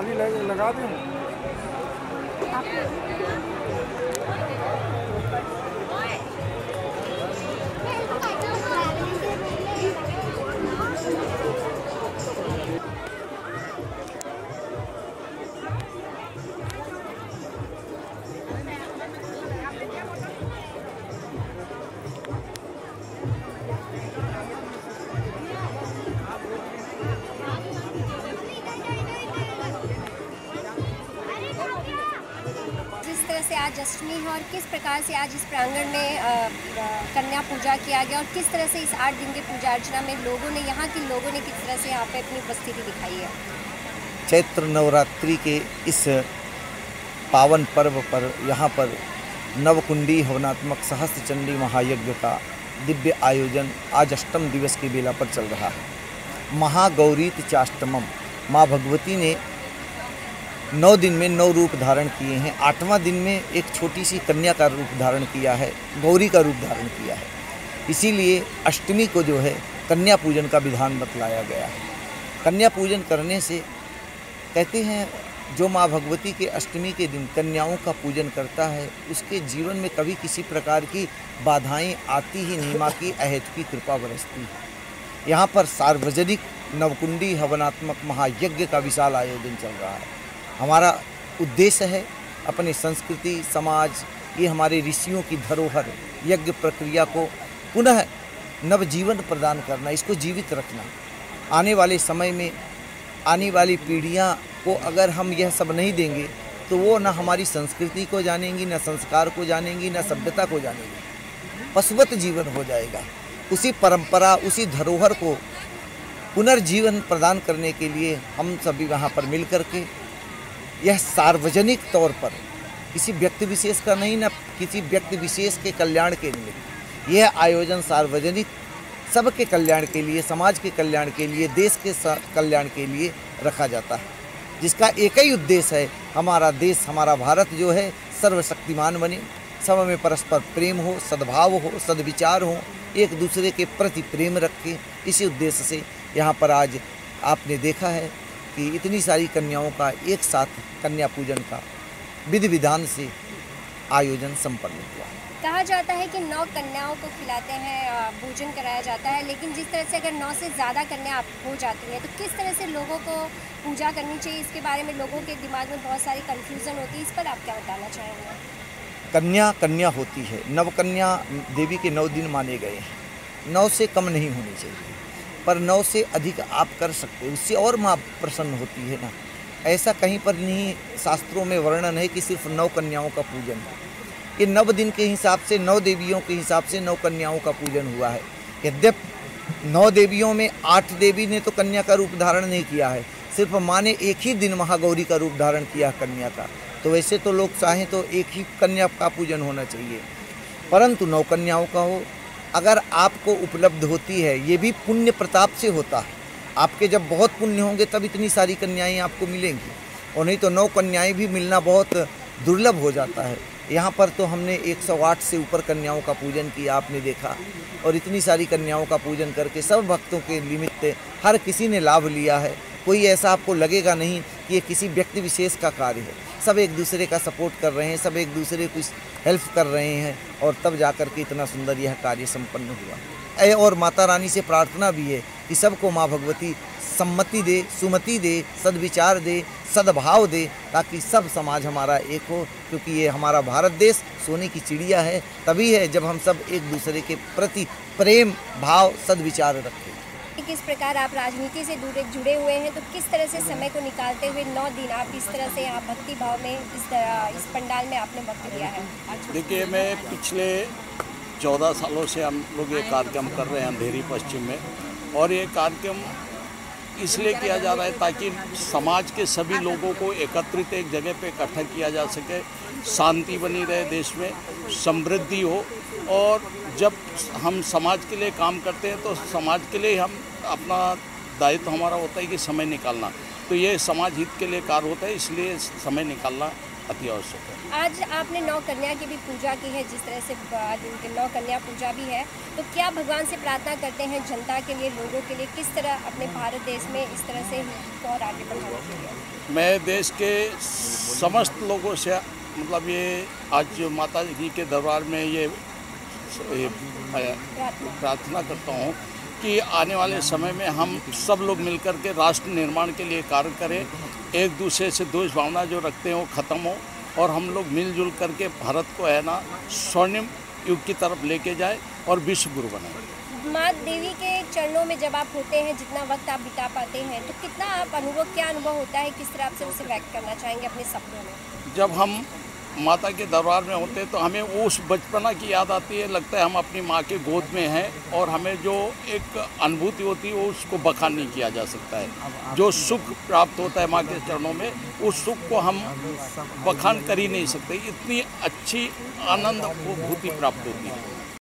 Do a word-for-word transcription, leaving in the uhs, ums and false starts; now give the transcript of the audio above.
थाली लगा दूँ? से आज अष्टमी है और किस प्रकार से आज इस प्रांगण में आ, आ, कन्या पूजा किया गया और किस तरह से इस आठ दिन की पूजा अर्चना में लोगों ने यहाँ के लोगों ने किस तरह से यहाँ पे अपनी उपस्थिति दिखाई है। चैत्र नवरात्रि के इस पावन पर्व पर यहाँ पर नवकुंडी हवनात्मक सहस्त्र चंडी महायज्ञ का दिव्य आयोजन आज अष्टम दिवस की बेला पर चल रहा है। महागौरीत चाष्टमम, माँ भगवती ने नौ दिन में नौ रूप धारण किए हैं। आठवां दिन में एक छोटी सी कन्या का रूप धारण किया है, गौरी का रूप धारण किया है। इसीलिए अष्टमी को जो है कन्या पूजन का विधान बतलाया गया है। कन्या पूजन करने से कहते हैं जो माँ भगवती के अष्टमी के दिन कन्याओं का पूजन करता है उसके जीवन में कभी किसी प्रकार की बाधाएँ आती ही नहीं, माँ की अहेतु की कृपा बरसती है। यहाँ पर सार्वजनिक नवकुंडी हवनात्मक महायज्ञ का विशाल आयोजन चल रहा है। हमारा उद्देश्य है अपनी संस्कृति समाज ये हमारे ऋषियों की धरोहर यज्ञ प्रक्रिया को पुनः नवजीवन प्रदान करना, इसको जीवित रखना। आने वाले समय में आने वाली पीढ़ियाँ को अगर हम यह सब नहीं देंगे तो वो ना हमारी संस्कृति को जानेंगी, ना संस्कार को जानेंगी, ना सभ्यता को जानेंगी। पशुवत जीवन हो जाएगा। उसी परंपरा उसी धरोहर को पुनर्जीवन प्रदान करने के लिए हम सभी वहाँ पर मिल कर के यह सार्वजनिक तौर पर किसी व्यक्ति विशेष का नहीं, ना किसी व्यक्ति विशेष के कल्याण के लिए, यह आयोजन सार्वजनिक सबके कल्याण के लिए, समाज के कल्याण के लिए, देश के कल्याण के लिए रखा जाता है, जिसका एक ही उद्देश्य है हमारा देश हमारा भारत जो है सर्वशक्तिमान बने, सब में परस्पर प्रेम हो, सद्भाव हो, सद्विचार हो, एक दूसरे के प्रति प्रेम रखें। इसी उद्देश्य से यहाँ पर आज आपने देखा है कि इतनी सारी कन्याओं का एक साथ कन्या पूजन का विधि विधान से आयोजन संपन्न हुआ। कहा जाता है कि नौ कन्याओं को खिलाते हैं, भोजन कराया जाता है, लेकिन जिस तरह से अगर नौ से ज़्यादा कन्या हो जाती हैं तो किस तरह से लोगों को पूजा करनी चाहिए, इसके बारे में लोगों के दिमाग में बहुत सारी कन्फ्यूज़न होती है। इस पर आप क्या बताना चाहेंगे? कन्या कन्या होती है, नवकन्या देवी के नौ दिन माने गए हैं। नौ से कम नहीं होनी चाहिए, पर नौ से अधिक आप कर सकते हो, उससे और माँ प्रसन्न होती है ना। ऐसा कहीं पर नहीं शास्त्रों में वर्णन है कि सिर्फ नौ कन्याओं का पूजन है। ये नव दिन के हिसाब से नौ देवियों के हिसाब से नौ कन्याओं का पूजन हुआ है। यद्यपि नौ देवियों में आठ देवी ने तो कन्या का रूप धारण नहीं किया है, सिर्फ माँ ने एक ही दिन महागौरी का रूप धारण किया कन्या का। तो वैसे तो लोग चाहें तो एक ही कन्या का पूजन होना चाहिए, परंतु नौ कन्याओं का हो अगर आपको उपलब्ध होती है। ये भी पुण्य प्रताप से होता है, आपके जब बहुत पुण्य होंगे तब इतनी सारी कन्याएं आपको मिलेंगी, और नहीं तो नौ कन्याएं भी मिलना बहुत दुर्लभ हो जाता है। यहाँ पर तो हमने एक सौ आठ से ऊपर कन्याओं का पूजन किया, आपने देखा, और इतनी सारी कन्याओं का पूजन करके सब भक्तों के निमित्त हर किसी ने लाभ लिया है। कोई ऐसा आपको लगेगा नहीं कि ये किसी व्यक्ति विशेष का कार्य है। सब एक दूसरे का सपोर्ट कर रहे हैं, सब एक दूसरे को हेल्प कर रहे हैं, और तब जा कर के इतना सुंदर यह कार्य संपन्न हुआ है। और माता रानी से प्रार्थना भी है कि सबको माँ भगवती सम्मति दे, सुमति दे, सद्विचार दे, सद्भाव दे, ताकि सब समाज हमारा एक हो, क्योंकि ये हमारा भारत देश सोने की चिड़िया है, तभी है जब हम सब एक दूसरे के प्रति प्रेम भाव सद्विचार रखें। किस प्रकार आप राजनीति से दूर जुड़े हुए हैं, तो किस तरह से समय को निकालते हुए नौ दिन आप इस तरह से यहाँ भक्ति भाव में इस तरह इस पंडाल में आपने वक्त दिया है? देखिए, मैं पिछले चौदह सालों से हम लोग ये कार्यक्रम कर रहे हैं अंधेरी पश्चिम में, और ये कार्यक्रम इसलिए किया जा रहा है ताकि समाज के सभी लोगों को एकत्रित एक जगह पर इकट्ठा किया जा सके, शांति बनी रहे, देश में समृद्धि हो। और जब हम समाज के लिए काम करते हैं तो समाज के लिए हम अपना दायित्व हमारा होता है कि समय निकालना, तो ये समाज हित के लिए कार्य होता है, इसलिए समय निकालना अति आवश्यक है। आज आपने नौ कन्या की भी पूजा की है, जिस तरह से आज उनके नौ कन्या पूजा भी है, तो क्या भगवान से प्रार्थना करते हैं जनता के लिए, लोगों के लिए, किस तरह अपने भारत देश में इस तरह से और आगे बढ़ाने के लिए? मैं देश के समस्त लोगों से मतलब ये आज माता जी के दरबार में ये प्रार्थना करता हूँ कि आने वाले समय में हम सब लोग मिलकर के राष्ट्र निर्माण के लिए कार्य करें, एक दूसरे से द्वेष भावना जो रखते हैं वो ख़त्म हो और हम लोग मिलजुल करके भारत को है ना स्वर्णिम युग की तरफ लेके जाए और विश्व गुरु बनाए। माँ देवी के चरणों में जब आप होते हैं, जितना वक्त आप बिता पाते हैं, तो कितना आप अनुभव, क्या अनुभव होता है, किस तरह से उसे व्यक्त करना चाहेंगे अपने सपनों में? जब हम माता के दरबार में होते हैं तो हमें उस बचपना की याद आती है, लगता है हम अपनी माँ के गोद में हैं और हमें जो एक अनुभूति होती है वो उसको बखान नहीं किया जा सकता है। जो सुख प्राप्त होता है माँ के चरणों में, उस सुख को हम बखान कर ही नहीं सकते, इतनी अच्छी आनंद अनुभूति प्राप्त होती है।